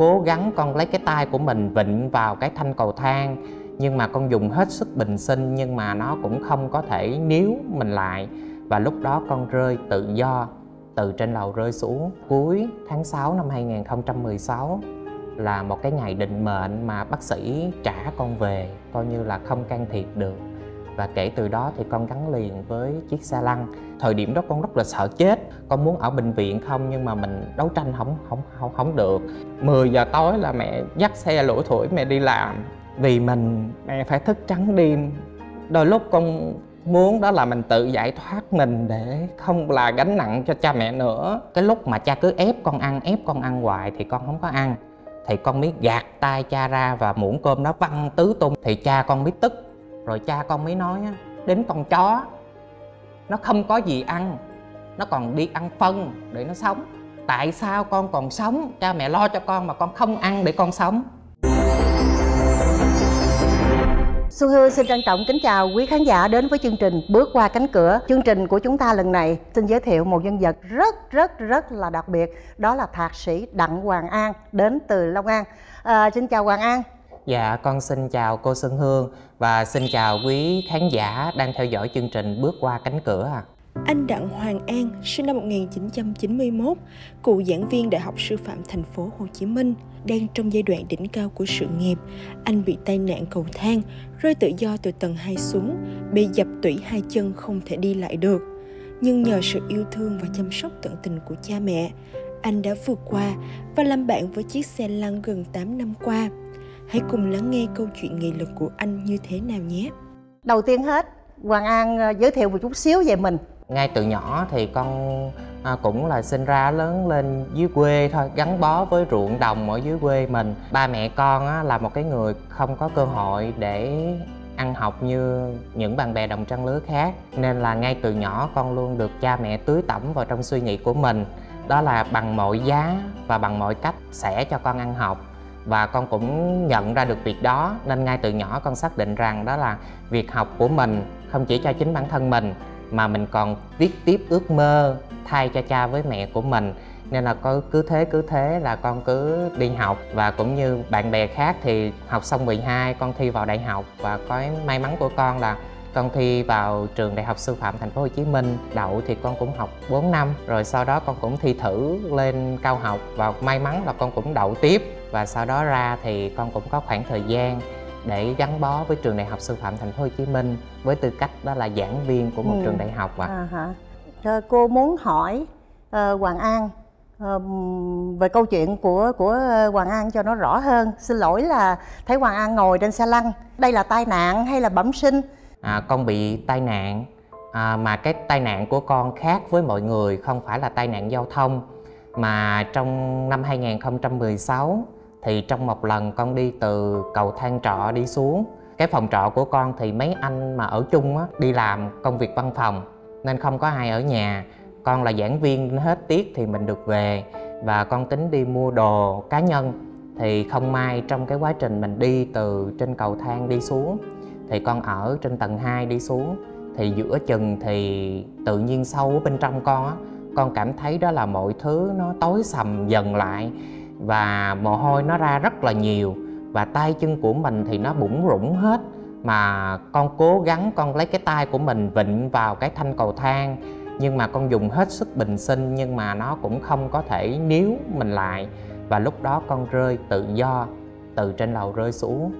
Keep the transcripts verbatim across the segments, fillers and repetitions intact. cố gắng con lấy cái tay của mình vịn vào cái thanh cầu thang, nhưng mà con dùng hết sức bình sinh nhưng mà nó cũng không có thể níu mình lại. Và lúc đó con rơi tự do từ trên lầu rơi xuống. Cuối tháng sáu năm hai nghìn không trăm mười sáu là một cái ngày định mệnh mà bác sĩ trả con về, coi như là không can thiệp được. Và kể từ đó thì con gắn liền với chiếc xe lăn. Thời điểm đó con rất là sợ chết, con muốn ở bệnh viện không nhưng mà mình đấu tranh không không không không được. mười giờ tối là mẹ dắt xe lủi thủi mẹ đi làm, vì mình mẹ phải thức trắng đêm. Đôi lúc con muốn đó là mình tự giải thoát mình để không là gánh nặng cho cha mẹ nữa. Cái lúc mà cha cứ ép con ăn, ép con ăn hoài thì con không có ăn, thì con mới gạt tay cha ra và muỗng cơm nó văng tứ tung. Thì cha con mới tức, rồi cha con mới nói đến con chó, nó không có gì ăn, nó còn đi ăn phân để nó sống. Tại sao con còn sống? Cha mẹ lo cho con mà con không ăn để con sống. Xuân Hương xin trân trọng kính chào quý khán giả đến với chương trình Bước Qua Cánh Cửa. Chương trình của chúng ta lần này xin giới thiệu một nhân vật rất rất rất là đặc biệt, đó là thạc sĩ Đặng Hoàng An đến từ Long An. À, xin chào Hoàng An. Dạ, con xin chào cô Xuân Hương và xin chào quý khán giả đang theo dõi chương trình Bước Qua Cánh Cửa. À. Anh Đặng Hoàng An sinh năm một nghìn chín trăm chín mươi mốt, cựu giảng viên Đại học Sư phạm thành phố Hồ Chí Minh. Đang trong giai đoạn đỉnh cao của sự nghiệp, anh bị tai nạn cầu thang, rơi tự do từ tầng hai xuống, bị dập tủy hai chân không thể đi lại được. Nhưng nhờ sự yêu thương và chăm sóc tận tình của cha mẹ, anh đã vượt qua và làm bạn với chiếc xe lăn gần tám năm qua. Hãy cùng lắng nghe câu chuyện nghị lực của anh như thế nào nhé. Đầu tiên hết, Hoàng An giới thiệu một chút xíu về mình. Ngay từ nhỏ thì con cũng là sinh ra lớn lên dưới quê thôi, gắn bó với ruộng đồng ở dưới quê mình. Ba mẹ con là một cái người không có cơ hội để ăn học như những bạn bè đồng trang lứa khác, nên là ngay từ nhỏ con luôn được cha mẹ tưới tẩm vào trong suy nghĩ của mình, đó là bằng mọi giá và bằng mọi cách sẽ cho con ăn học. Và con cũng nhận ra được việc đó, nên ngay từ nhỏ con xác định rằng đó là việc học của mình không chỉ cho chính bản thân mình mà mình còn viết tiếp ước mơ thay cho cha với mẹ của mình. Nên là con cứ thế cứ thế là con cứ đi học. Và cũng như bạn bè khác thì học xong mười hai con thi vào đại học. Và cái may mắn của con là con thi vào trường Đại học Sư phạm thành phố Hồ Chí Minh. Đậu thì con cũng học bốn năm, rồi sau đó con cũng thi thử lên cao học và may mắn là con cũng đậu tiếp. Và sau đó ra thì con cũng có khoảng thời gian để gắn bó với trường Đại học Sư phạm thành phố Hồ Chí Minh với tư cách đó là giảng viên của một ừ. trường đại học ạ. À. À, à, cô muốn hỏi uh, Hoàng An uh, về câu chuyện của của Hoàng An cho nó rõ hơn. Xin lỗi là thấy Hoàng An ngồi trên xe lăn, đây là tai nạn hay là bẩm sinh? À, con bị tai nạn, à, mà cái tai nạn của con khác với mọi người, không phải là tai nạn giao thông, mà trong năm hai nghìn không trăm mười sáu thì trong một lần con đi từ cầu thang trọ đi xuống. Cái phòng trọ của con thì mấy anh mà ở chung á, đi làm công việc văn phòng nên không có ai ở nhà. Con là giảng viên, hết tiết thì mình được về. Và con tính đi mua đồ cá nhân, thì không may trong cái quá trình mình đi từ trên cầu thang đi xuống, thì con ở trên tầng hai đi xuống, thì giữa chừng thì tự nhiên sâu ở bên trong con á, con cảm thấy đó là mọi thứ nó tối sầm dần lại. Và mồ hôi nó ra rất là nhiều. Và tay chân của mình thì nó bủng rủng hết. Mà con cố gắng con lấy cái tay của mình vịn vào cái thanh cầu thang, nhưng mà con dùng hết sức bình sinh nhưng mà nó cũng không có thể níu mình lại. Và lúc đó con rơi tự do từ trên lầu rơi xuống.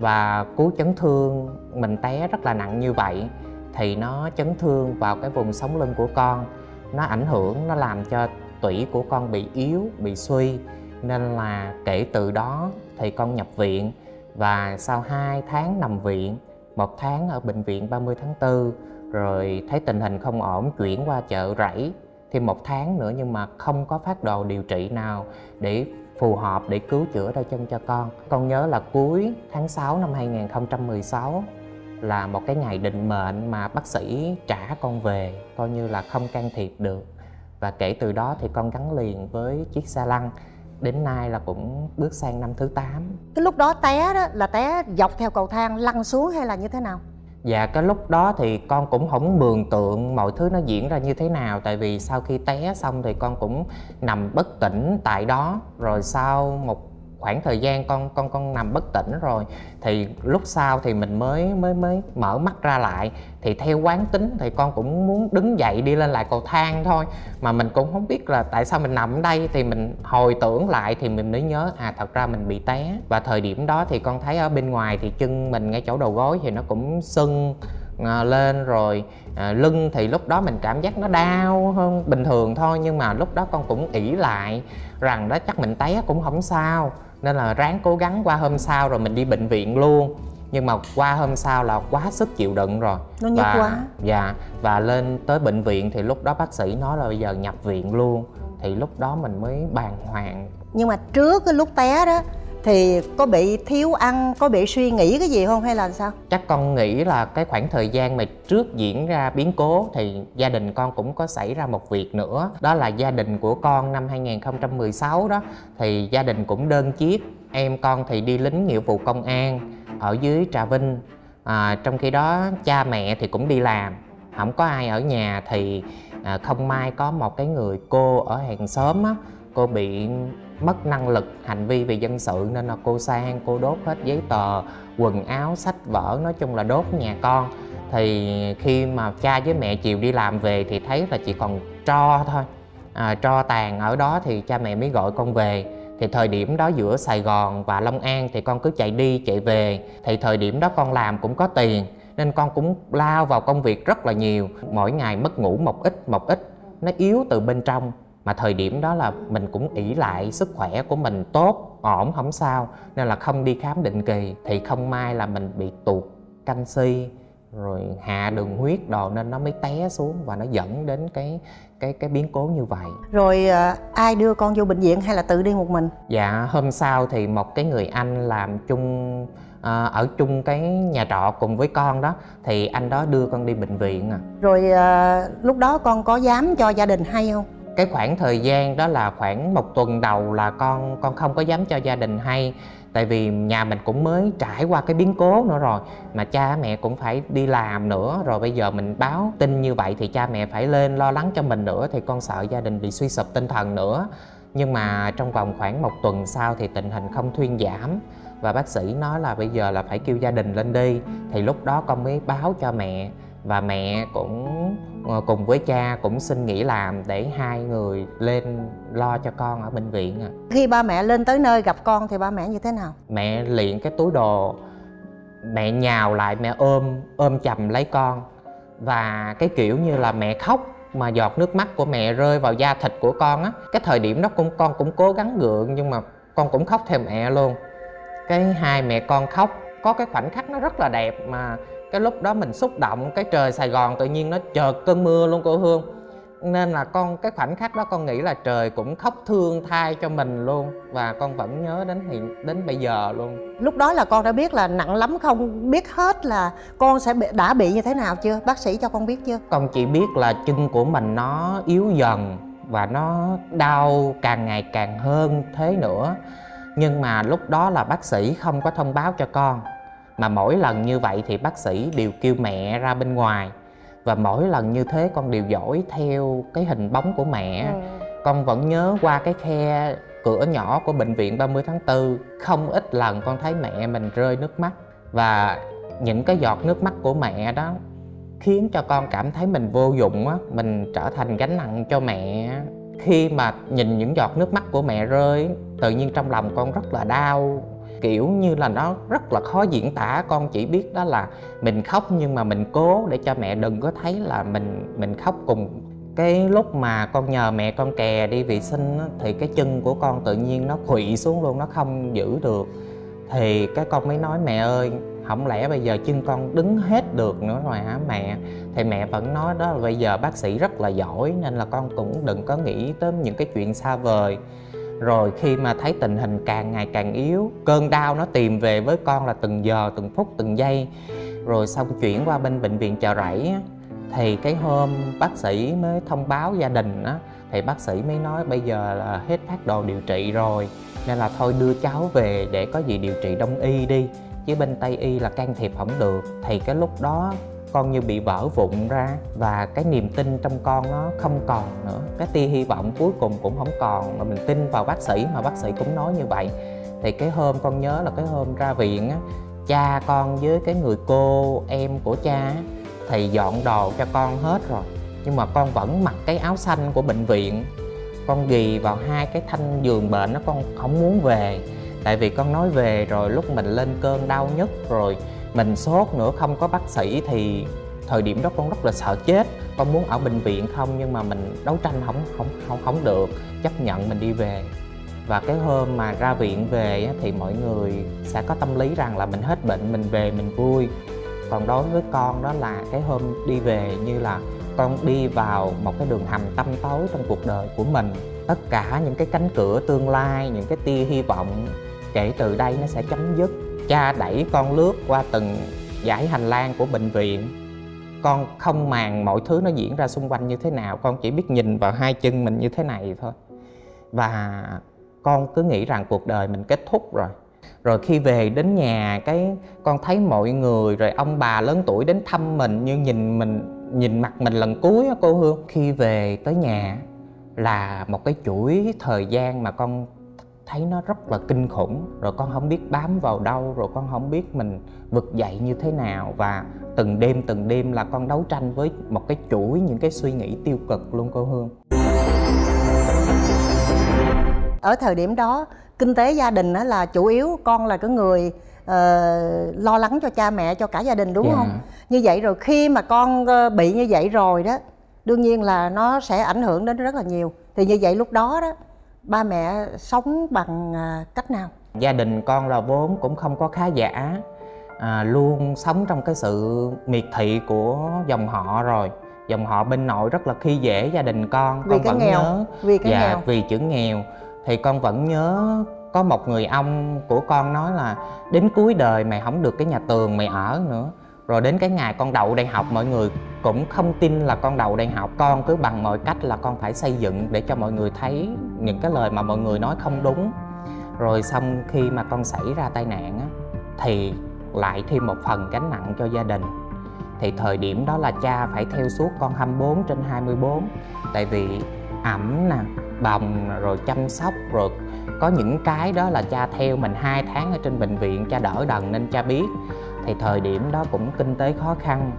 Và cú chấn thương mình té rất là nặng như vậy thì nó chấn thương vào cái vùng sống lưng của con. Nó ảnh hưởng, nó làm cho tủy của con bị yếu, bị suy. Nên là kể từ đó thì con nhập viện. Và sau hai tháng nằm viện, một tháng ở bệnh viện ba mươi tháng tư, rồi thấy tình hình không ổn chuyển qua Chợ Rẫy thêm một tháng nữa, nhưng mà không có phác đồ điều trị nào để phù hợp để cứu chữa đôi chân cho con. Con nhớ là cuối tháng sáu năm hai nghìn không trăm mười sáu là một cái ngày định mệnh mà bác sĩ trả con về, coi như là không can thiệp được. Và kể từ đó thì con gắn liền với chiếc xe lăn. Đến nay là cũng bước sang năm thứ tám. Cái lúc đó té đó là té dọc theo cầu thang lăn xuống hay là như thế nào? Dạ, cái lúc đó thì con cũng không mường tượng mọi thứ nó diễn ra như thế nào. Tại vì sau khi té xong thì con cũng nằm bất tỉnh tại đó. Rồi sau một khoảng thời gian con con con nằm bất tỉnh rồi thì lúc sau thì mình mới mới mới mở mắt ra lại. Thì theo quán tính thì con cũng muốn đứng dậy đi lên lại cầu thang thôi, mà mình cũng không biết là tại sao mình nằm ở đây. Thì mình hồi tưởng lại thì mình mới nhớ à, thật ra mình bị té. Và thời điểm đó thì con thấy ở bên ngoài thì chân mình ngay chỗ đầu gối thì nó cũng sưng lên rồi, à, lưng thì lúc đó mình cảm giác nó đau hơn bình thường thôi. Nhưng mà lúc đó con cũng ỷ lại rằng đó chắc mình té cũng không sao, nên là ráng cố gắng qua hôm sau rồi mình đi bệnh viện luôn. Nhưng mà qua hôm sau là quá sức chịu đựng rồi, nó nhức quá. Dạ, và lên tới bệnh viện thì lúc đó bác sĩ nói là bây giờ nhập viện luôn. Thì lúc đó mình mới bàng hoàng. Nhưng mà trước cái lúc té đó thì có bị thiếu ăn, có bị suy nghĩ cái gì không hay là sao? Chắc con nghĩ là cái khoảng thời gian mà trước diễn ra biến cố thì gia đình con cũng có xảy ra một việc nữa. Đó là gia đình của con năm hai nghìn không trăm mười sáu đó thì gia đình cũng đơn chiếc. Em con thì đi lính nghĩa vụ công an ở dưới Trà Vinh, à, trong khi đó cha mẹ thì cũng đi làm, không có ai ở nhà. Thì à, không may có một cái người cô ở hàng xóm á, cô bị mất năng lực hành vi về dân sự nên là cô sang cô đốt hết giấy tờ, quần áo, sách vở, nói chung là đốt nhà con. Thì khi mà cha với mẹ chiều đi làm về thì thấy là chỉ còn tro thôi, à, tro tàn ở đó thì cha mẹ mới gọi con về. Thì thời điểm đó giữa Sài Gòn và Long An thì con cứ chạy đi chạy về. Thì thời điểm đó con làm cũng có tiền nên con cũng lao vào công việc rất là nhiều. Mỗi ngày mất ngủ một ít một ít, nó yếu từ bên trong. Mà thời điểm đó là mình cũng ỷ lại sức khỏe của mình tốt, ổn, không sao, nên là không đi khám định kỳ. Thì không may là mình bị tụt canxi rồi hạ đường huyết đồ nên nó mới té xuống và nó dẫn đến cái cái cái biến cố như vậy. Rồi ai đưa con vô bệnh viện hay là tự đi một mình? Dạ, hôm sau thì một cái người anh làm chung à, ở chung cái nhà trọ cùng với con đó thì anh đó đưa con đi bệnh viện. À. Rồi à, lúc đó con có dám cho gia đình hay không? Cái khoảng thời gian đó là khoảng một tuần đầu là con con không có dám cho gia đình hay. Tại vì nhà mình cũng mới trải qua cái biến cố nữa rồi, mà cha mẹ cũng phải đi làm nữa. Rồi bây giờ mình báo tin như vậy thì cha mẹ phải lên lo lắng cho mình nữa. Thì con sợ gia đình bị suy sụp tinh thần nữa. Nhưng mà trong vòng khoảng một tuần sau thì tình hình không thuyên giảm. Và bác sĩ nói là bây giờ là phải kêu gia đình lên đi. Thì lúc đó con mới báo cho mẹ. Và mẹ cũng cùng với cha cũng xin nghỉ làm để hai người lên lo cho con ở bệnh viện. À. Khi ba mẹ lên tới nơi gặp con thì ba mẹ như thế nào? Mẹ liền cái túi đồ, mẹ nhào lại, mẹ ôm ôm chầm lấy con. Và cái kiểu như là mẹ khóc mà giọt nước mắt của mẹ rơi vào da thịt của con á. Cái thời điểm đó cũng con cũng cố gắng gượng nhưng mà con cũng khóc theo mẹ luôn. Cái hai mẹ con khóc, có cái khoảnh khắc nó rất là đẹp mà. Cái lúc đó mình xúc động, cái trời Sài Gòn tự nhiên nó chợt cơn mưa luôn cô Hương. Nên là con cái khoảnh khắc đó con nghĩ là trời cũng khóc thương thay cho mình luôn. Và con vẫn nhớ đến hiện đến bây giờ luôn. Lúc đó là con đã biết là nặng lắm không? Biết hết là con sẽ bị, đã bị như thế nào chưa? Bác sĩ cho con biết chưa? Con chỉ biết là chân của mình nó yếu dần và nó đau càng ngày càng hơn thế nữa. Nhưng mà lúc đó là bác sĩ không có thông báo cho con. Mà mỗi lần như vậy thì bác sĩ đều kêu mẹ ra bên ngoài. Và mỗi lần như thế con đều dõi theo cái hình bóng của mẹ. Ừ. Con vẫn nhớ qua cái khe cửa nhỏ của bệnh viện ba mươi tháng tư. Không ít lần con thấy mẹ mình rơi nước mắt. Và những cái giọt nước mắt của mẹ đó khiến cho con cảm thấy mình vô dụng á. Mình trở thành gánh nặng cho mẹ. Khi mà nhìn những giọt nước mắt của mẹ rơi, tự nhiên trong lòng con rất là đau. Kiểu như là nó rất là khó diễn tả. Con chỉ biết đó là mình khóc nhưng mà mình cố để cho mẹ đừng có thấy là mình mình khóc cùng. Cái lúc mà con nhờ mẹ con kè đi vệ sinh thì cái chân của con tự nhiên nó khuỵu xuống luôn, nó không giữ được. Thì cái con mới nói mẹ ơi, không lẽ bây giờ chân con đứng hết được nữa rồi hả mẹ? Thì mẹ vẫn nói đó là bây giờ bác sĩ rất là giỏi nên là con cũng đừng có nghĩ tới những cái chuyện xa vời. Rồi khi mà thấy tình hình càng ngày càng yếu, cơn đau nó tìm về với con là từng giờ, từng phút, từng giây. Rồi xong chuyển qua bên bệnh viện Chợ Rẫy. Thì cái hôm bác sĩ mới thông báo gia đình á, thì bác sĩ mới nói bây giờ là hết phác đồ điều trị rồi, nên là thôi đưa cháu về để có gì điều trị đông y đi. với bên Tây y là can thiệp không được. Thì cái lúc đó con như bị vỡ vụn ra và cái niềm tin trong con nó không còn nữa, cái tia hy vọng cuối cùng cũng không còn, mà mình tin vào bác sĩ mà bác sĩ cũng nói như vậy. Thì cái hôm con nhớ là cái hôm ra viện á, cha con với cái người cô em của cha thì dọn đồ cho con hết rồi, nhưng mà con vẫn mặc cái áo xanh của bệnh viện, con ghì vào hai cái thanh giường bệnh đó, con không muốn về. Tại vì con nói về rồi lúc mình lên cơn đau nhất rồi mình sốt nữa, không có bác sĩ thì thời điểm đó con rất là sợ chết. Con muốn ở bệnh viện không, nhưng mà mình đấu tranh không không không không được, chấp nhận mình đi về. Và cái hôm mà ra viện về thì mọi người sẽ có tâm lý rằng là mình hết bệnh mình về mình vui. Còn đối với con đó là cái hôm đi về như là con đi vào một cái đường hầm tăm tối trong cuộc đời của mình. Tất cả những cái cánh cửa tương lai, những cái tia hy vọng kể từ đây nó sẽ chấm dứt. Cha đẩy con lướt qua từng dãy hành lang của bệnh viện. Con không màng mọi thứ nó diễn ra xung quanh như thế nào, con chỉ biết nhìn vào hai chân mình như thế này thôi. Và con cứ nghĩ rằng cuộc đời mình kết thúc rồi. Rồi khi về đến nhà, cái con thấy mọi người rồi ông bà lớn tuổi đến thăm mình, nhưng nhìn mình nhìn mặt mình lần cuối á cô Hương. Khi về tới nhà là một cái chuỗi thời gian mà con thấy nó rất là kinh khủng. Rồi con không biết bám vào đâu, rồi con không biết mình vực dậy như thế nào. Và từng đêm từng đêm là con đấu tranh với một cái chuỗi những cái suy nghĩ tiêu cực luôn cô Hương. Ở thời điểm đó, kinh tế gia đình đó là chủ yếu, con là cái người uh, lo lắng cho cha mẹ, cho cả gia đình đúng yeah. không? Như vậy rồi khi mà con bị như vậy rồi đó, đương nhiên là nó sẽ ảnh hưởng đến rất là nhiều. Thì như vậy lúc đó đó, ba mẹ sống bằng cách nào? Gia đình con là vốn cũng không có khá giả, à, luôn sống trong cái sự miệt thị của dòng họ rồi. Dòng họ bên nội rất là khi dễ gia đình con. Vì con cái vẫn nghèo. Nhớ, vì cái dạ, nghèo. Vì chữ nghèo. Thì con vẫn nhớ có một người ông của con nói là đến cuối đời mày không được cái nhà tường mày ở nữa. Rồi đến cái ngày con đậu đại học, mọi người cũng không tin là con đậu đại học. Con cứ bằng mọi cách là con phải xây dựng để cho mọi người thấy những cái lời mà mọi người nói không đúng. Rồi xong khi mà con xảy ra tai nạn á, thì lại thêm một phần gánh nặng cho gia đình. Thì thời điểm đó là cha phải theo suốt con hai mươi bốn trên hai mươi bốn. Tại vì ẩm nè, bồng rồi chăm sóc, rồi có những cái đó là cha theo mình hai tháng ở trên bệnh viện, cha đỡ đần nên cha biết. Thì thời điểm đó cũng kinh tế khó khăn,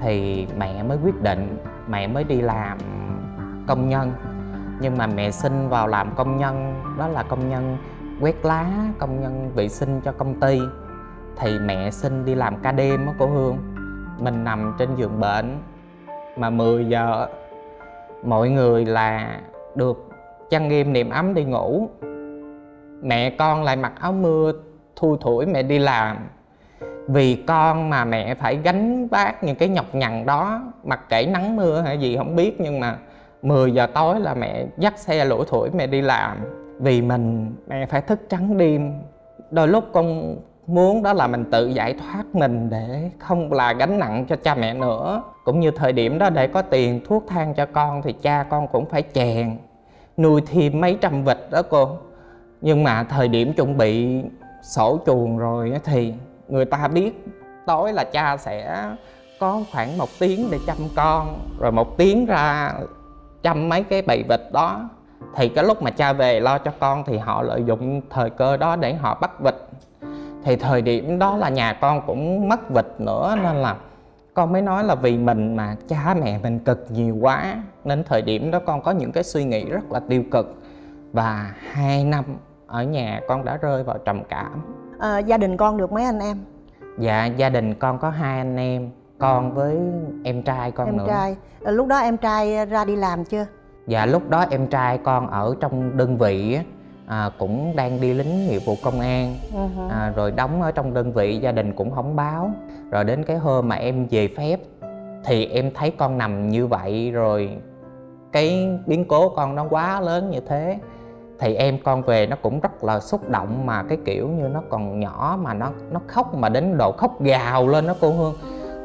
thì mẹ mới quyết định, mẹ mới đi làm công nhân. Nhưng mà mẹ xin vào làm công nhân, đó là công nhân quét lá, công nhân vệ sinh cho công ty. Thì mẹ xin đi làm ca đêm đó cô Hương. Mình nằm trên giường bệnh mà mười giờ, mọi người là được chăn êm niệm ấm đi ngủ. Mẹ con lại mặc áo mưa thui thủi mẹ đi làm. Vì con mà mẹ phải gánh vác những cái nhọc nhằn đó, mặc kệ nắng mưa hay gì không biết. Nhưng mà mười giờ tối là mẹ dắt xe lủi thủi mẹ đi làm. Vì mình, mẹ phải thức trắng đêm. Đôi lúc con muốn đó là mình tự giải thoát mình để không là gánh nặng cho cha mẹ nữa. Cũng như thời điểm đó để có tiền thuốc thang cho con thì cha con cũng phải chèn, nuôi thêm mấy trăm vịt đó cô. Nhưng mà thời điểm chuẩn bị sổ chuồng rồi thì người ta biết tối là cha sẽ có khoảng một tiếng để chăm con, rồi một tiếng ra chăm mấy cái bầy vịt đó. Thì cái lúc mà cha về lo cho con thì họ lợi dụng thời cơ đó để họ bắt vịt. Thì thời điểm đó là nhà con cũng mất vịt nữa, nên là con mới nói là vì mình mà cha mẹ mình cực nhiều quá. Nên thời điểm đó con có những cái suy nghĩ rất là tiêu cực. Và hai năm ở nhà con đã rơi vào trầm cảm. À, gia đình con được mấy anh em? Dạ, gia đình con có hai anh em, con với em trai con em nữa. Trai. À, lúc đó em trai ra đi làm chưa? Dạ, lúc đó em trai con ở trong đơn vị à, cũng đang đi lính nghiệp vụ công an. Uh-huh. à, Rồi đóng ở trong đơn vị, gia đình cũng không báo. Rồi đến cái hôm mà em về phép thì em thấy con nằm như vậy rồi. Cái biến cố con nó quá lớn như thế. Thì em con về nó cũng rất là xúc động, mà cái kiểu như nó còn nhỏ mà nó nó khóc mà đến độ khóc gào lên đó cô Hương.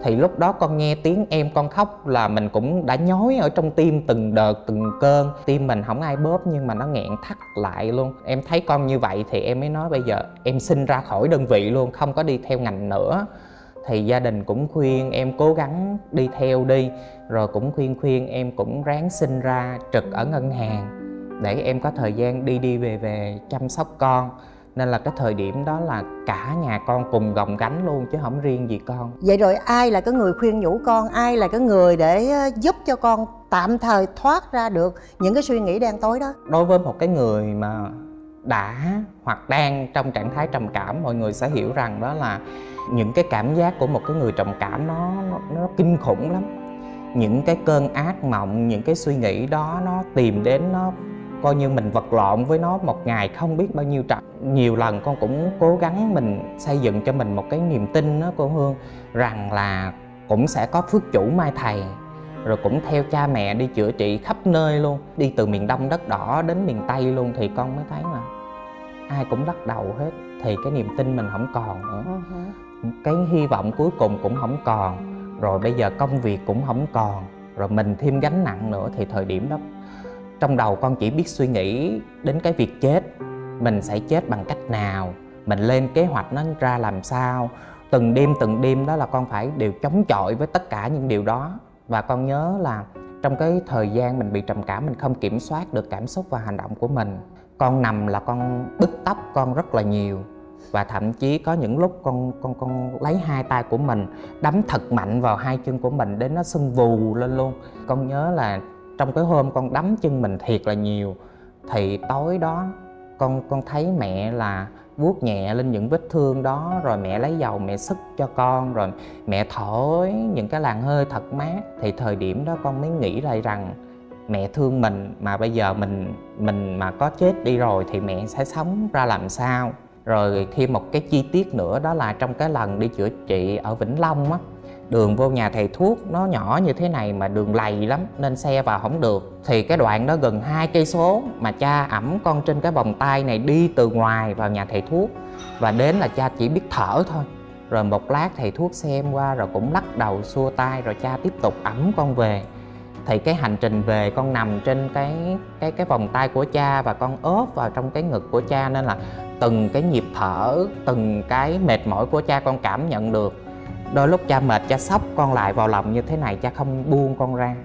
thì lúc đó con nghe tiếng em con khóc là mình cũng đã nhói ở trong tim từng đợt từng cơn. Tim mình không ai bóp nhưng mà nó nghẹn thắt lại luôn. Em thấy con như vậy thì em mới nói bây giờ em xin ra khỏi đơn vị luôn, không có đi theo ngành nữa. Thì gia đình cũng khuyên em cố gắng đi theo đi, rồi cũng khuyên khuyên em cũng ráng xin ra trực ở ngân hàng để em có thời gian đi đi về về chăm sóc con. Nên là cái thời điểm đó là cả nhà con cùng gồng gánh luôn chứ không riêng gì con. Vậy rồi ai là cái người khuyên nhủ con, ai là cái người để giúp cho con tạm thời thoát ra được những cái suy nghĩ đen tối đó? Đối với một cái người mà đã hoặc đang trong trạng thái trầm cảm, mọi người sẽ hiểu rằng đó là những cái cảm giác của một cái người trầm cảm nó, nó, nó kinh khủng lắm. Những cái cơn ác mộng, những cái suy nghĩ đó nó tìm đến, nó coi như mình vật lộn với nó một ngày không biết bao nhiêu trận. Nhiều lần con cũng cố gắng mình xây dựng cho mình một cái niềm tin đó cô Hương, rằng là cũng sẽ có phước chủ mai thầy. Rồi cũng theo cha mẹ đi chữa trị khắp nơi luôn, đi từ miền Đông đất đỏ đến miền Tây luôn. Thì con mới thấy là ai cũng lắc đầu hết. Thì cái niềm tin mình không còn nữa, cái hy vọng cuối cùng cũng không còn. Rồi bây giờ công việc cũng không còn, rồi mình thêm gánh nặng nữa. Thì thời điểm đó trong đầu con chỉ biết suy nghĩ đến cái việc chết. Mình sẽ chết bằng cách nào, mình lên kế hoạch nó ra làm sao. Từng đêm từng đêm đó là con phải đều chống chọi với tất cả những điều đó. Và con nhớ là trong cái thời gian mình bị trầm cảm, mình không kiểm soát được cảm xúc và hành động của mình. Con nằm là con bứt tóc con rất là nhiều. Và thậm chí có những lúc con con con lấy hai tay của mình đấm thật mạnh vào hai chân của mình đến nó sưng vù lên luôn. Con nhớ là trong cái hôm con đấm chân mình thiệt là nhiều. Thì tối đó con con thấy mẹ là vuốt nhẹ lên những vết thương đó, rồi mẹ lấy dầu mẹ sức cho con, rồi mẹ thổi những cái làn hơi thật mát. Thì thời điểm đó con mới nghĩ lại rằng mẹ thương mình, mà bây giờ mình mình mà có chết đi rồi thì mẹ sẽ sống ra làm sao. Rồi thêm một cái chi tiết nữa đó là trong cái lần đi chữa trị ở Vĩnh Long á, đường vô nhà thầy thuốc nó nhỏ như thế này mà đường lầy lắm nên xe vào không được. Thì cái đoạn đó gần hai cây số mà cha ẵm con trên cái vòng tay này đi từ ngoài vào nhà thầy thuốc, và đến là cha chỉ biết thở thôi. Rồi một lát thầy thuốc xem qua rồi cũng lắc đầu xua tay, rồi cha tiếp tục ẵm con về. Thì cái hành trình về con nằm trên cái cái cái vòng tay của cha và con ốp vào trong cái ngực của cha, nên là từng cái nhịp thở, từng cái mệt mỏi của cha con cảm nhận được. Đôi lúc cha mệt cha xốc con lại vào lòng như thế này, cha không buông con ra.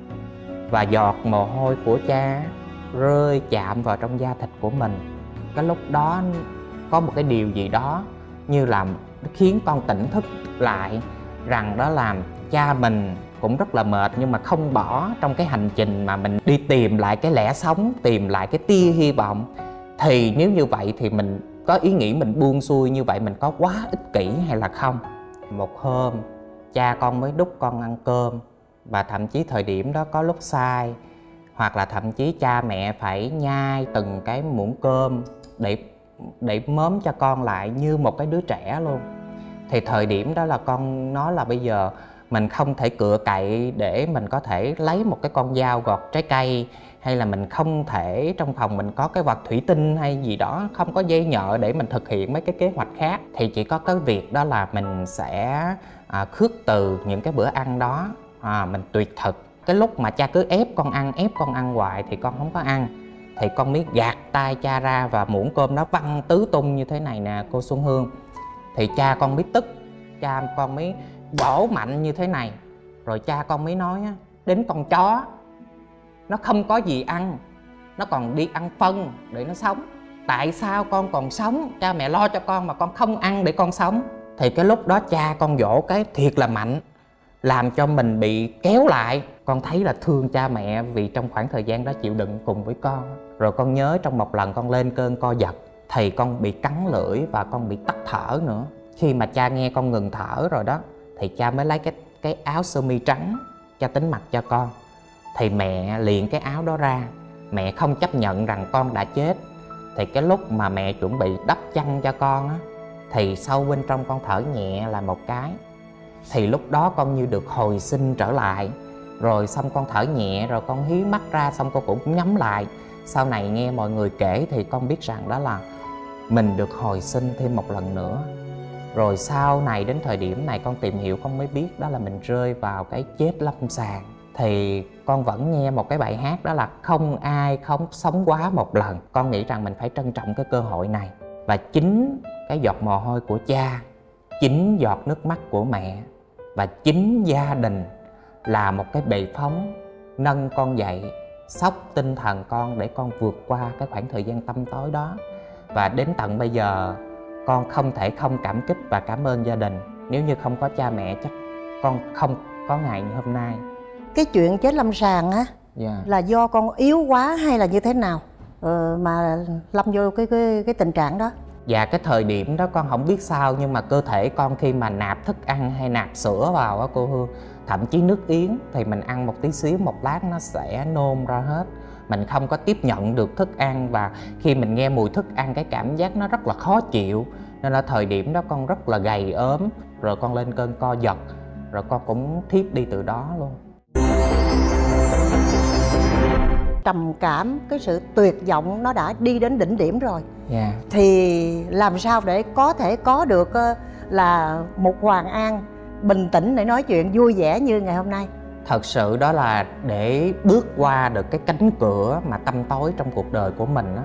Và giọt mồ hôi của cha rơi chạm vào trong da thịt của mình. Cái lúc đó có một cái điều gì đó như là khiến con tỉnh thức lại rằng đó là cha mình cũng rất là mệt, nhưng mà không bỏ trong cái hành trình mà mình đi tìm lại cái lẽ sống, tìm lại cái tia hy vọng. Thì nếu như vậy thì mình có ý nghĩ mình buông xuôi như vậy mình có quá ích kỷ hay là không? Một hôm cha con mới đút con ăn cơm, và thậm chí thời điểm đó có lúc sai, hoặc là thậm chí cha mẹ phải nhai từng cái muỗng cơm để để mớm cho con lại như một cái đứa trẻ luôn. Thì thời điểm đó là con nói là bây giờ mình không thể cựa cậy để mình có thể lấy một cái con dao gọt trái cây, hay là mình không thể trong phòng mình có cái vật thủy tinh hay gì đó, không có dây nhợ để mình thực hiện mấy cái kế hoạch khác. Thì chỉ có cái việc đó là mình sẽ à, khước từ những cái bữa ăn đó, à, mình tuyệt thực. Cái lúc mà cha cứ ép con ăn, ép con ăn hoài thì con không có ăn. Thì con mới gạt tay cha ra và muỗng cơm nó văng tứ tung như thế này nè cô Xuân Hương. Thì cha con mới tức, cha con mới bổ mạnh như thế này. Rồi cha con mới nói đến con chó, nó không có gì ăn, nó còn đi ăn phân để nó sống. Tại sao con còn sống? Cha mẹ lo cho con mà con không ăn để con sống. Thì cái lúc đó cha con dỗ cái thiệt là mạnh, làm cho mình bị kéo lại. Con thấy là thương cha mẹ vì trong khoảng thời gian đó chịu đựng cùng với con. Rồi con nhớ trong một lần con lên cơn co giật, thì con bị cắn lưỡi và con bị tắc thở nữa. Khi mà cha nghe con ngừng thở rồi đó, thì cha mới lấy cái, cái áo sơ mi trắng cha tính mặc cho con. Thì mẹ liền cái áo đó ra, mẹ không chấp nhận rằng con đã chết. Thì cái lúc mà mẹ chuẩn bị đắp chăn cho con á, thì sâu bên trong con thở nhẹ là một cái. Thì lúc đó con như được hồi sinh trở lại. Rồi xong con thở nhẹ, rồi con hí mắt ra, xong con cũng nhắm lại. Sau này nghe mọi người kể thì con biết rằng đó là mình được hồi sinh thêm một lần nữa. Rồi sau này đến thời điểm này con tìm hiểu con mới biết đó là mình rơi vào cái chết lâm sàng. Thì con vẫn nghe một cái bài hát đó là không ai không sống quá một lần. Con nghĩ rằng mình phải trân trọng cái cơ hội này. Và chính cái giọt mồ hôi của cha, chính giọt nước mắt của mẹ và chính gia đình là một cái bệ phóng nâng con dậy, sốc tinh thần con để con vượt qua cái khoảng thời gian tăm tối đó. Và đến tận bây giờ con không thể không cảm kích và cảm ơn gia đình. Nếu như không có cha mẹ chắc con không có ngày như hôm nay. Cái chuyện chết lâm sàng á, yeah, là do con yếu quá hay là như thế nào ờ, mà lâm vô cái, cái cái tình trạng đó? Dạ, cái thời điểm đó con không biết sao nhưng mà cơ thể con khi mà nạp thức ăn hay nạp sữa vào á cô Hương, thậm chí nước yến thì mình ăn một tí xíu một lát nó sẽ nôn ra hết. Mình không có tiếp nhận được thức ăn và khi mình nghe mùi thức ăn cái cảm giác nó rất là khó chịu. Nên là thời điểm đó con rất là gầy ốm, rồi con lên cơn co giật, rồi con cũng thiếp đi từ đó luôn. Trầm cảm, cái sự tuyệt vọng nó đã đi đến đỉnh điểm rồi, yeah, thì làm sao để có thể có được là một Hoàng An bình tĩnh để nói chuyện vui vẻ như ngày hôm nay? Thật sự đó là để bước qua được cái cánh cửa mà tăm tối trong cuộc đời của mình đó,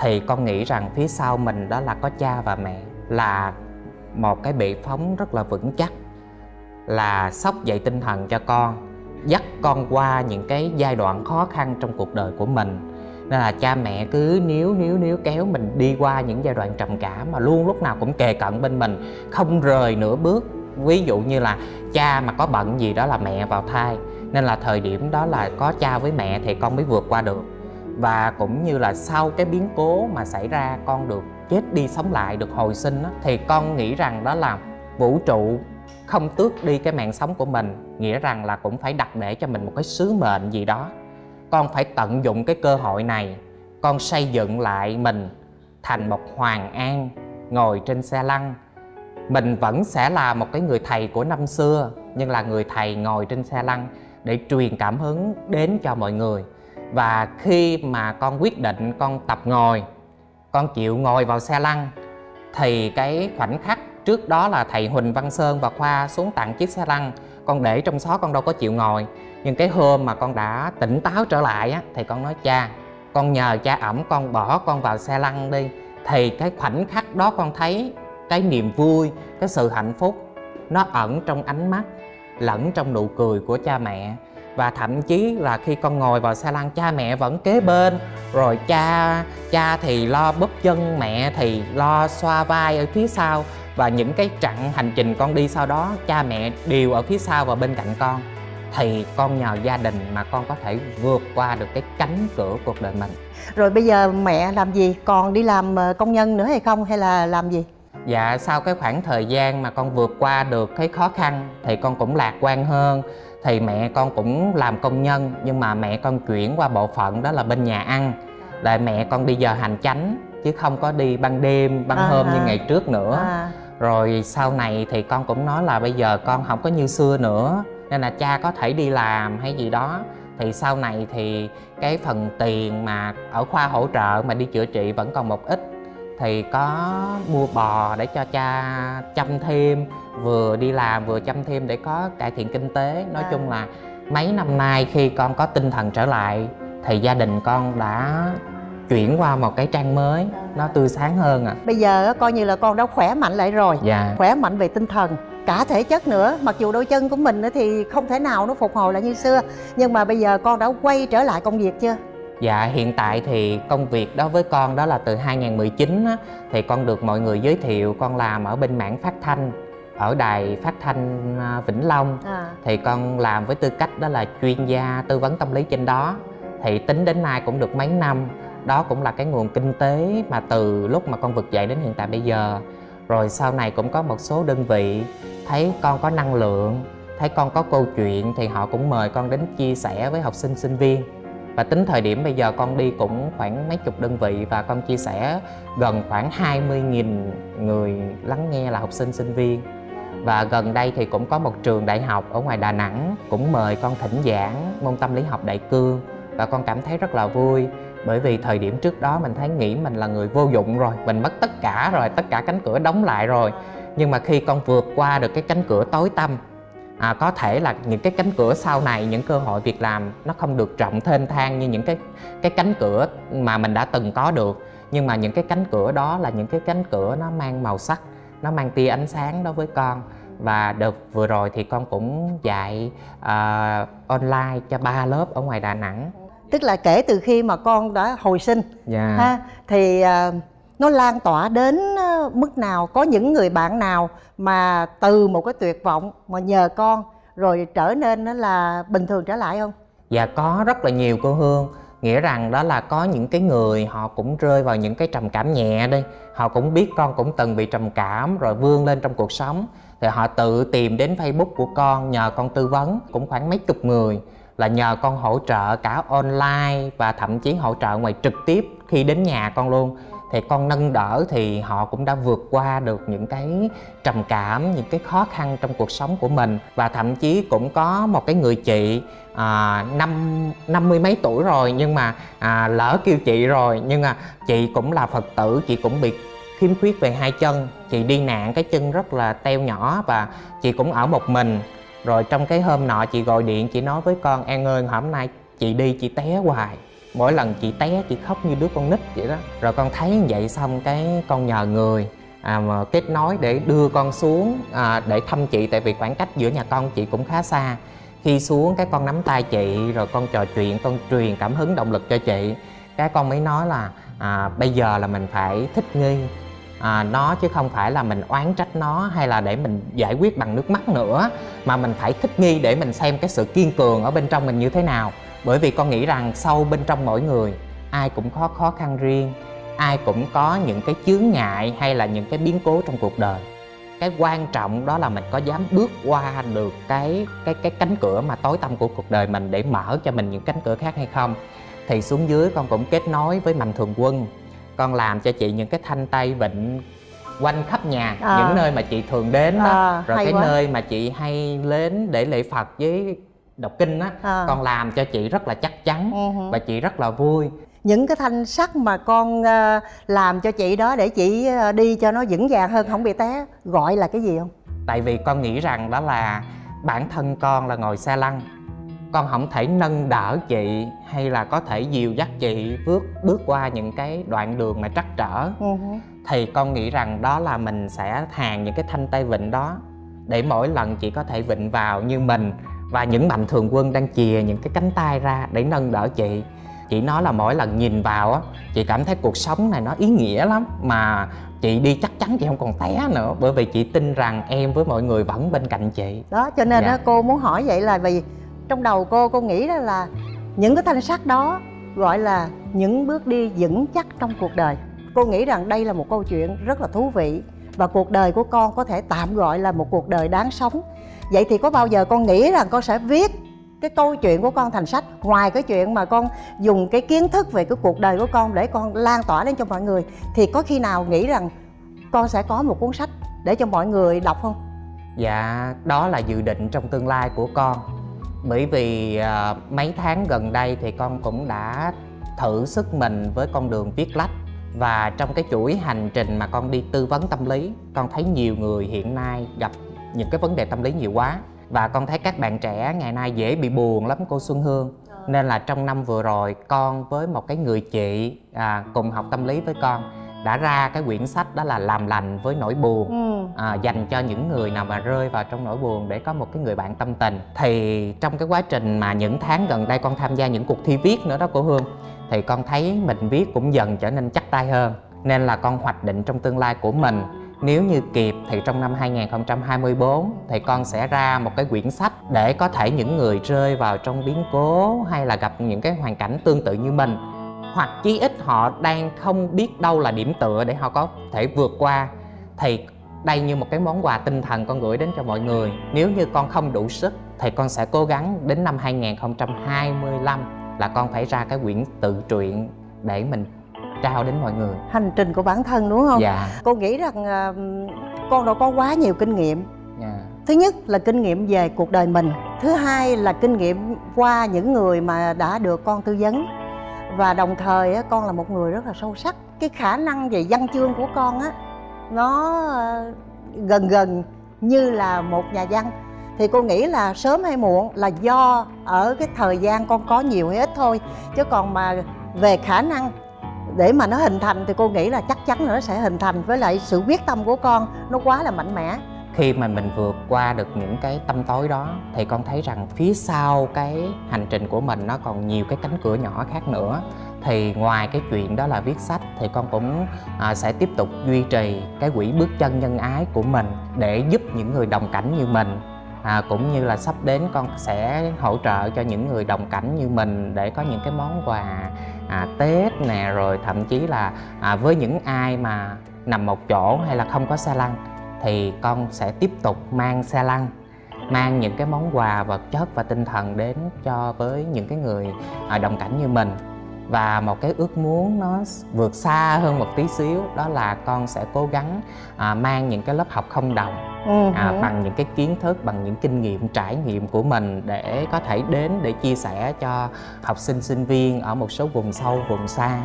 thì con nghĩ rằng phía sau mình đó là có cha và mẹ, là một cái bệ phóng rất là vững chắc, là sốc dậy tinh thần cho con, dắt con qua những cái giai đoạn khó khăn trong cuộc đời của mình. Nên là cha mẹ cứ níu níu níu kéo mình đi qua những giai đoạn trầm cảm mà luôn lúc nào cũng kề cận bên mình, không rời nửa bước. Ví dụ như là cha mà có bận gì đó là mẹ vào thai, nên là thời điểm đó là có cha với mẹ thì con mới vượt qua được. Và cũng như là sau cái biến cố mà xảy ra con được chết đi sống lại, được hồi sinh đó, thì con nghĩ rằng đó là vũ trụ không tước đi cái mạng sống của mình, nghĩa rằng là cũng phải đặt để cho mình một cái sứ mệnh gì đó. Con phải tận dụng cái cơ hội này, con xây dựng lại mình thành một Hoàng An ngồi trên xe lăn. Mình vẫn sẽ là một cái người thầy của năm xưa, nhưng là người thầy ngồi trên xe lăn để truyền cảm hứng đến cho mọi người. Và khi mà con quyết định con tập ngồi, con chịu ngồi vào xe lăn, thì cái khoảnh khắc trước đó là thầy Huỳnh Văn Sơn và Khoa xuống tặng chiếc xe lăn, con để trong xó con đâu có chịu ngồi. Nhưng cái hôm mà con đã tỉnh táo trở lại á, thì con nói cha, con nhờ cha ẵm con bỏ con vào xe lăn đi. Thì cái khoảnh khắc đó con thấy cái niềm vui, cái sự hạnh phúc nó ẩn trong ánh mắt, lẫn trong nụ cười của cha mẹ. Và thậm chí là khi con ngồi vào xe lăn, cha mẹ vẫn kế bên, rồi cha cha thì lo bóp chân, mẹ thì lo xoa vai ở phía sau. Và những cái chặng hành trình con đi sau đó, cha mẹ đều ở phía sau và bên cạnh con. Thì con nhờ gia đình mà con có thể vượt qua được cái cánh cửa cuộc đời mình. Rồi bây giờ mẹ làm gì? Còn đi làm công nhân nữa hay không? Hay là làm gì? Dạ, sau cái khoảng thời gian mà con vượt qua được cái khó khăn thì con cũng lạc quan hơn. Thì mẹ con cũng làm công nhân, nhưng mà mẹ con chuyển qua bộ phận đó là bên nhà ăn. Lại mẹ con đi giờ hành chánh chứ không có đi ban đêm, ban à, hôm như ngày trước nữa. À. Rồi sau này thì con cũng nói là bây giờ con không có như xưa nữa, nên là cha có thể đi làm hay gì đó. Thì sau này thì cái phần tiền mà ở khoa hỗ trợ mà đi chữa trị vẫn còn một ít. Thì có mua bò để cho cha chăm thêm, vừa đi làm vừa chăm thêm để có cải thiện kinh tế. Nói à. chung là mấy năm nay khi con có tinh thần trở lại thì gia đình con đã chuyển qua một cái trang mới, nó tươi sáng hơn ạ. À. Bây giờ coi như là con đã khỏe mạnh lại rồi, dạ. Khỏe mạnh về tinh thần, cả thể chất nữa. Mặc dù đôi chân của mình thì không thể nào nó phục hồi lại như xưa, nhưng mà bây giờ con đã quay trở lại công việc chưa? Dạ, hiện tại thì công việc đó với con đó là từ hai nghìn không trăm mười chín á, thì con được mọi người giới thiệu con làm ở bên mảng phát thanh, ở đài phát thanh Vĩnh Long. À. Thì con làm với tư cách đó là chuyên gia tư vấn tâm lý trên đó. Thì tính đến nay cũng được mấy năm. Đó cũng là cái nguồn kinh tế mà từ lúc mà con vực dậy đến hiện tại bây giờ. Rồi sau này cũng có một số đơn vị thấy con có năng lượng, thấy con có câu chuyện thì họ cũng mời con đến chia sẻ với học sinh, sinh viên. Và tính thời điểm bây giờ con đi cũng khoảng mấy chục đơn vị và con chia sẻ gần khoảng hai mươi nghìn người lắng nghe là học sinh, sinh viên. Và gần đây thì cũng có một trường đại học ở ngoài Đà Nẵng cũng mời con thỉnh giảng môn tâm lý học đại cương. Và con cảm thấy rất là vui. Bởi vì thời điểm trước đó mình thấy nghĩ mình là người vô dụng rồi, mình mất tất cả rồi, tất cả cánh cửa đóng lại rồi. Nhưng mà khi con vượt qua được cái cánh cửa tối tăm, à, có thể là những cái cánh cửa sau này, những cơ hội việc làm nó không được rộng thênh thang như những cái cái cánh cửa mà mình đã từng có được, nhưng mà những cái cánh cửa đó là những cái cánh cửa nó mang màu sắc, nó mang tia ánh sáng đối với con. Và đợt vừa rồi thì con cũng dạy uh, online cho ba lớp ở ngoài Đà Nẵng. Tức là kể từ khi mà con đã hồi sinh, yeah. ha, thì uh, nó lan tỏa đến mức nào? Có những người bạn nào mà từ một cái tuyệt vọng mà nhờ con rồi trở nên nó là bình thường trở lại không? Dạ có rất là nhiều cô Hương. Nghĩa rằng đó là có những cái người họ cũng rơi vào những cái trầm cảm nhẹ đi. Họ cũng biết con cũng từng bị trầm cảm rồi vươn lên trong cuộc sống, thì họ tự tìm đến Facebook của con nhờ con tư vấn. Cũng khoảng mấy chục người là nhờ con hỗ trợ cả online và thậm chí hỗ trợ ngoài trực tiếp khi đến nhà con luôn. Thì con nâng đỡ thì họ cũng đã vượt qua được những cái trầm cảm, những cái khó khăn trong cuộc sống của mình. Và thậm chí cũng có một cái người chị à, năm, năm mươi mấy tuổi rồi, nhưng mà à, lỡ kêu chị rồi, nhưng mà chị cũng là Phật tử, chị cũng bị khiếm khuyết về hai chân. Chị đi nạn cái chân rất là teo nhỏ và chị cũng ở một mình. Rồi trong cái hôm nọ chị gọi điện, chị nói với con: An ơi, hôm nay chị đi chị té hoài. Mỗi lần chị té chị khóc như đứa con nít vậy đó. Rồi con thấy như vậy xong cái con nhờ người à, mà kết nối để đưa con xuống à, để thăm chị. Tại vì khoảng cách giữa nhà con chị cũng khá xa. Khi xuống cái con nắm tay chị, rồi con trò chuyện, con truyền cảm hứng động lực cho chị. Cái con mới nói là à, bây giờ là mình phải thích nghi à, nó, chứ không phải là mình oán trách nó hay là để mình giải quyết bằng nước mắt nữa, mà mình phải thích nghi để mình xem cái sự kiên cường ở bên trong mình như thế nào. Bởi vì con nghĩ rằng sâu bên trong mỗi người, ai cũng có khó khăn riêng, ai cũng có những cái chướng ngại hay là những cái biến cố trong cuộc đời. Cái quan trọng đó là mình có dám bước qua được cái cái cái cánh cửa mà tối tăm của cuộc đời mình để mở cho mình những cánh cửa khác hay không. Thì xuống dưới con cũng kết nối với Mạnh Thường Quân. Con làm cho chị những cái thanh tay vịn quanh khắp nhà, à, những nơi mà chị thường đến đó, à, rồi cái quá. Nơi mà chị hay đến để lễ Phật với đọc kinh á, à. Con làm cho chị rất là chắc chắn, uh-huh. và chị rất là vui. Những cái thanh sắt mà con làm cho chị đó để chị đi cho nó vững vàng hơn, không bị té, gọi là cái gì không? Tại vì con nghĩ rằng đó là bản thân con là ngồi xe lăn, con không thể nâng đỡ chị hay là có thể dìu dắt chị bước bước qua những cái đoạn đường mà trắc trở, uh-huh. thì con nghĩ rằng đó là mình sẽ hàn những cái thanh tay vịn đó để mỗi lần chị có thể vịn vào như mình. Và những Mạnh Thường Quân đang chìa những cái cánh tay ra để nâng đỡ chị. Chị nói là mỗi lần nhìn vào á, chị cảm thấy cuộc sống này nó ý nghĩa lắm. Mà chị đi chắc chắn chị không còn té nữa, bởi vì chị tin rằng em với mọi người vẫn bên cạnh chị. Đó, cho nên dạ. đó, cô muốn hỏi vậy là vì trong đầu cô, cô nghĩ đó là những cái thanh sắt đó gọi là những bước đi vững chắc trong cuộc đời. Cô nghĩ rằng đây là một câu chuyện rất là thú vị. Và cuộc đời của con có thể tạm gọi là một cuộc đời đáng sống. Vậy thì có bao giờ con nghĩ rằng con sẽ viết cái câu chuyện của con thành sách, ngoài cái chuyện mà con dùng cái kiến thức về cái cuộc đời của con để con lan tỏa đến cho mọi người, thì có khi nào nghĩ rằng con sẽ có một cuốn sách để cho mọi người đọc không? Dạ, đó là dự định trong tương lai của con. Bởi vì à, mấy tháng gần đây thì con cũng đã thử sức mình với con đường viết lách. Và trong cái chuỗi hành trình mà con đi tư vấn tâm lý, con thấy nhiều người hiện nay gặp những cái vấn đề tâm lý nhiều quá. Và con thấy các bạn trẻ ngày nay dễ bị buồn lắm cô Xuân Hương. Nên là trong năm vừa rồi, con với một cái người chị à, cùng học tâm lý với con đã ra cái quyển sách đó là Làm Lành Với Nỗi Buồn, ừ. à, dành cho những người nào mà rơi vào trong nỗi buồn để có một cái người bạn tâm tình. Thì trong cái quá trình mà những tháng gần đây con tham gia những cuộc thi viết nữa đó cô Hương, thì con thấy mình viết cũng dần trở nên chắc tay hơn. Nên là con hoạch định trong tương lai của mình, nếu như kịp thì trong năm hai nghìn không trăm hai mươi tư thì con sẽ ra một cái quyển sách để có thể những người rơi vào trong biến cố hay là gặp những cái hoàn cảnh tương tự như mình, hoặc chí ít họ đang không biết đâu là điểm tựa để họ có thể vượt qua, thì đây như một cái món quà tinh thần con gửi đến cho mọi người. Nếu như con không đủ sức thì con sẽ cố gắng đến năm hai nghìn không trăm hai mươi lăm là con phải ra cái quyển tự truyện để mình trao đến mọi người. Hành trình của bản thân đúng không? Dạ. Cô nghĩ rằng uh, con đã có quá nhiều kinh nghiệm. Dạ. Thứ nhất là kinh nghiệm về cuộc đời mình. Thứ hai là kinh nghiệm qua những người mà đã được con tư vấn. Và đồng thời uh, con là một người rất là sâu sắc. Cái khả năng về văn chương của con á, nó uh, gần gần như là một nhà văn. Thì cô nghĩ là sớm hay muộn là do ở cái thời gian con có nhiều hay ít thôi. Chứ còn mà về khả năng để mà nó hình thành thì cô nghĩ là chắc chắn là nó sẽ hình thành. Với lại sự quyết tâm của con nó quá là mạnh mẽ. Khi mà mình vượt qua được những cái tăm tối đó thì con thấy rằng phía sau cái hành trình của mình nó còn nhiều cái cánh cửa nhỏ khác nữa. Thì ngoài cái chuyện đó là viết sách thì con cũng à, sẽ tiếp tục duy trì cái quỹ bước chân nhân ái của mình để giúp những người đồng cảnh như mình. À, cũng như là sắp đến con sẽ hỗ trợ cho những người đồng cảnh như mình để có những cái món quà à, Tết nè, rồi thậm chí là à, với những ai mà nằm một chỗ hay là không có xe lăn thì con sẽ tiếp tục mang xe lăn, mang những cái món quà vật chất và tinh thần đến cho với những cái người à, đồng cảnh như mình. Và một cái ước muốn nó vượt xa hơn một tí xíu, đó là con sẽ cố gắng à, mang những cái lớp học không đồng à, bằng những cái kiến thức, bằng những kinh nghiệm, trải nghiệm của mình để có thể đến để chia sẻ cho học sinh, sinh viên ở một số vùng sâu, vùng xa.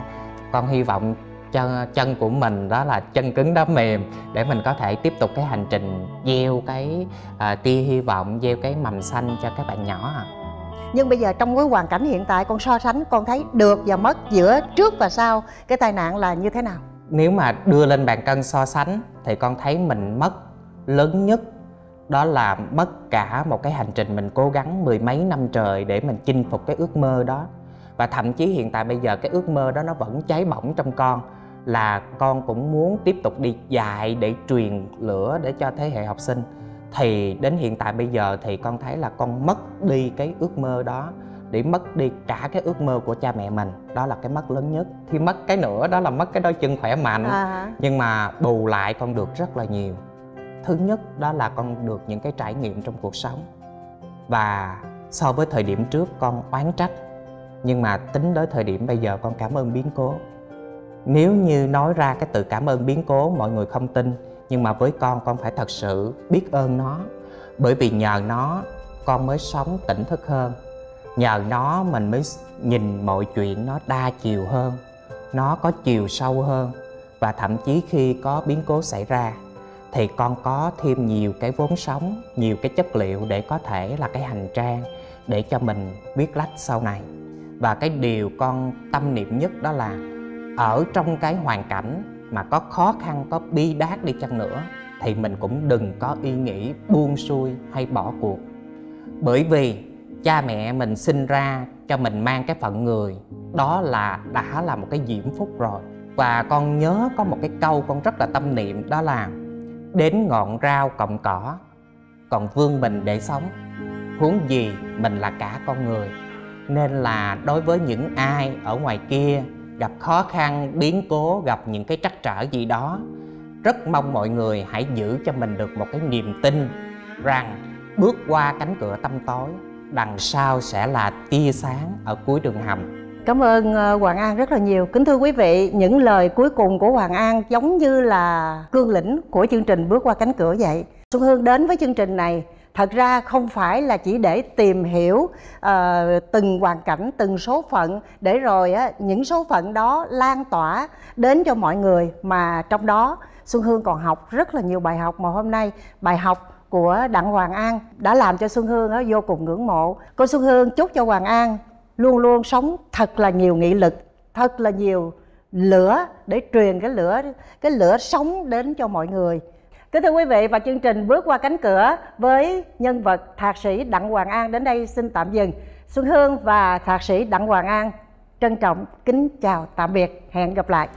Con hy vọng chân, chân của mình đó là chân cứng đá mềm để mình có thể tiếp tục cái hành trình gieo cái à, tia hy vọng, gieo cái mầm xanh cho các bạn nhỏ à. Nhưng bây giờ trong cái hoàn cảnh hiện tại con so sánh, con thấy được và mất giữa trước và sau cái tai nạn là như thế nào? Nếu mà đưa lên bàn cân so sánh thì con thấy mình mất lớn nhất đó là mất cả một cái hành trình mình cố gắng mười mấy năm trời để mình chinh phục cái ước mơ đó. Và thậm chí hiện tại bây giờ cái ước mơ đó nó vẫn cháy bỏng trong con, là con cũng muốn tiếp tục đi dạy để truyền lửa để cho thế hệ học sinh. Thì đến hiện tại bây giờ thì con thấy là con mất đi cái ước mơ đó, để mất đi cả cái ước mơ của cha mẹ mình. Đó là cái mất lớn nhất. Thì mất cái nữa đó là mất cái đôi chân khỏe mạnh à. Nhưng mà bù lại con được rất là nhiều. Thứ nhất đó là con được những cái trải nghiệm trong cuộc sống. Và so với thời điểm trước con oán trách, nhưng mà tính tới thời điểm bây giờ con cảm ơn biến cố. Nếu như nói ra cái từ cảm ơn biến cố mọi người không tin, nhưng mà với con, con phải thật sự biết ơn nó. Bởi vì nhờ nó con mới sống tỉnh thức hơn. Nhờ nó mình mới nhìn mọi chuyện nó đa chiều hơn, nó có chiều sâu hơn. Và thậm chí khi có biến cố xảy ra thì con có thêm nhiều cái vốn sống, nhiều cái chất liệu để có thể là cái hành trang để cho mình viết lách sau này. Và cái điều con tâm niệm nhất đó là ở trong cái hoàn cảnh mà có khó khăn, có bi đát đi chăng nữa thì mình cũng đừng có ý nghĩ buông xuôi hay bỏ cuộc. Bởi vì cha mẹ mình sinh ra cho mình mang cái phận người, đó là đã là một cái diễm phúc rồi. Và con nhớ có một cái câu con rất là tâm niệm, đó là đến ngọn rau cọng cỏ còn vươn mình để sống, huống gì mình là cả con người. Nên là đối với những ai ở ngoài kia gặp khó khăn, biến cố, gặp những cái trắc trở gì đó, rất mong mọi người hãy giữ cho mình được một cái niềm tin rằng bước qua cánh cửa tăm tối, đằng sau sẽ là tia sáng ở cuối đường hầm. Cảm ơn Hoàng An rất là nhiều. Kính thưa quý vị, những lời cuối cùng của Hoàng An giống như là cương lĩnh của chương trình Bước Qua Cánh Cửa vậy. Xuân Hương đến với chương trình này thật ra không phải là chỉ để tìm hiểu uh, từng hoàn cảnh, từng số phận, để rồi uh, những số phận đó lan tỏa đến cho mọi người, mà trong đó Xuân Hương còn học rất là nhiều bài học. Mà hôm nay bài học của Đặng Hoàng An đã làm cho Xuân Hương uh, vô cùng ngưỡng mộ. Cô Xuân Hương chúc cho Hoàng An luôn luôn sống thật là nhiều nghị lực, thật là nhiều lửa để truyền cái lửa, cái lửa sống đến cho mọi người. Kính thưa quý vị, và chương trình Bước Qua Cánh Cửa với nhân vật Thạc sĩ Đặng Hoàng An đến đây xin tạm dừng. Xuân Hương và Thạc sĩ Đặng Hoàng An trân trọng kính chào tạm biệt, hẹn gặp lại.